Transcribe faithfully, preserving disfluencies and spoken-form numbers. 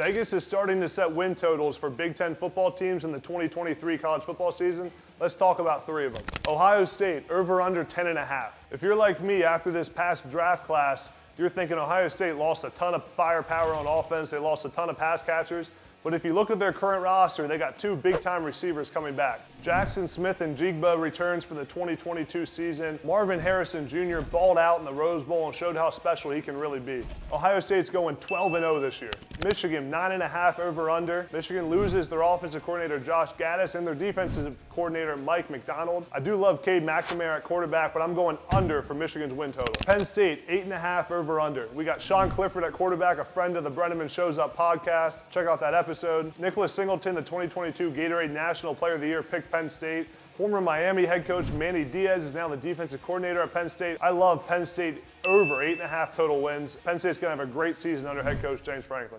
Vegas is starting to set win totals for Big Ten football teams in the twenty twenty-three college football season. Let's talk about three of them. Ohio State, over under ten and a half. If you're like me, after this past draft class, you're thinking Ohio State lost a ton of firepower on offense, they lost a ton of pass catchers, but if you look at their current roster, they got two big-time receivers coming back. Jaxson Smith-Njigba returns for the twenty twenty-two season. Marvin Harrison Junior balled out in the Rose Bowl and showed how special he can really be. Ohio State's going twelve and oh this year. Michigan, nine and a half over-under. Michigan loses their offensive coordinator, Josh Gaddis, and their defensive coordinator, Mike McDonald. I do love Cade McNamara at quarterback, but I'm going under for Michigan's win total. Penn State, eight and a half over-under. We got Sean Clifford at quarterback, a friend of the Brenneman Shows Up podcast. Check out that episode. Episode. Nicholas Singleton, the twenty twenty-two Gatorade National Player of the Year, picked Penn State. Former Miami head coach Manny Diaz is now the defensive coordinator at Penn State. I love Penn State over eight and a half total wins. Penn State's going to have a great season under head coach James Franklin.